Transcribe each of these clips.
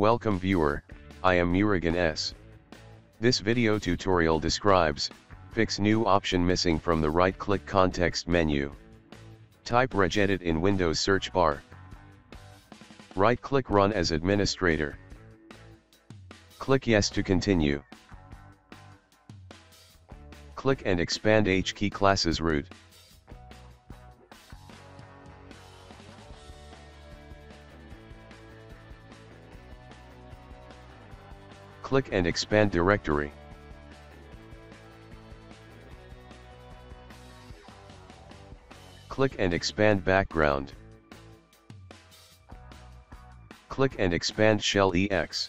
Welcome viewer, I am Murugan S. This video tutorial describes, fix new option missing from the right-click context menu. Type regedit in Windows search bar. Right-click Run as administrator. Click Yes to continue. Click and expand HKEY classes root. Click and expand directory. Click and expand background. Click and expand shell ex.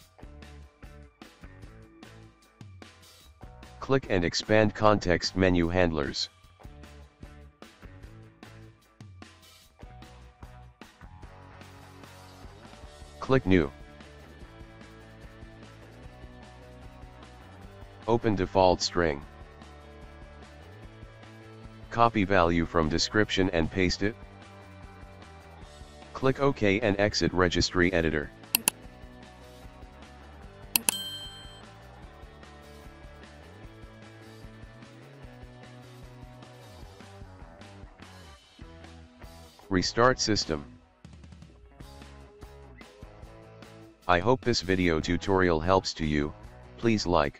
Click and expand context menu handlers. Click New. Open default string. Copy value from description and paste it. Click OK and exit registry editor. Restart system. I hope this video tutorial helps to you. Please like,